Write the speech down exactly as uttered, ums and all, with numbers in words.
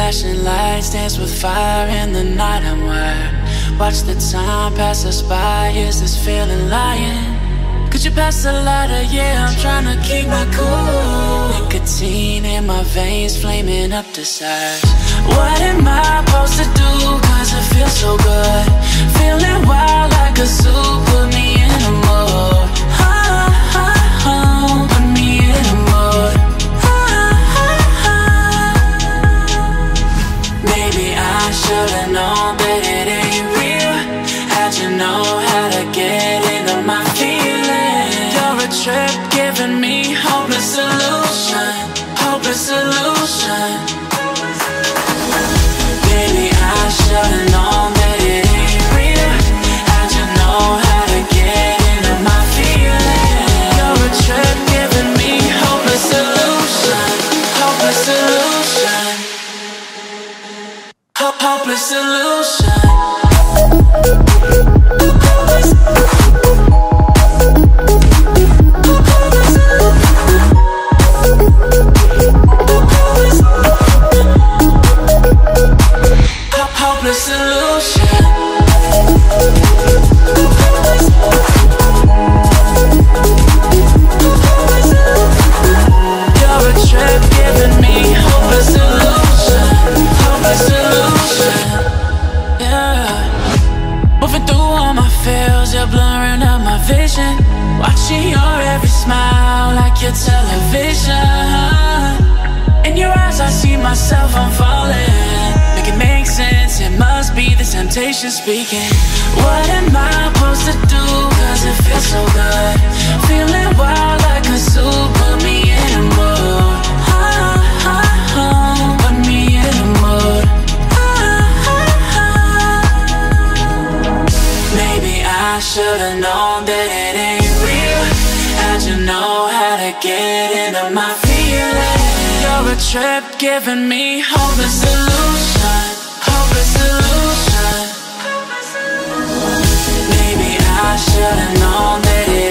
Flashing lights dance with fire in the night. I'm wired. Watch the time pass us by. Is this feeling lying? Could you pass the lighter? Yeah, I'm trying to keep my cool. Nicotine in my veins, flaming up the sides. What am I supposed to do? Cause it feels so good. Feeling wild like a zoo. Put me in a mood. Oh, oh, oh. Put me in a mood. I should've known that it ain't real. How'd you know how to get into my feelings? You're a trip giving me hopeless illusion. Hopeless illusion. Baby, I should've known that it ain't real. How'd you know how to get into my feelings? You're a trip giving me hopeless illusion. Hopeless illusion. Hopeless solution. Hopeless solution. You're a trip giving me hopeless solution. Hopeless solution. You're blurring out my vision. Watching your every smile like your television. In your eyes I see myself, I'm falling. Make it make sense, it must be the temptation speaking. What am I supposed to do? Cause it feels so good. Feeling wild like a zoo. Put me in a mood. Oh, oh, oh. Put me in a mood. I should've known that it ain't real. How'd you know how to get into my feelings? You're a trip giving me hopeless illusion. Hopeless illusion. Maybe I should've known that it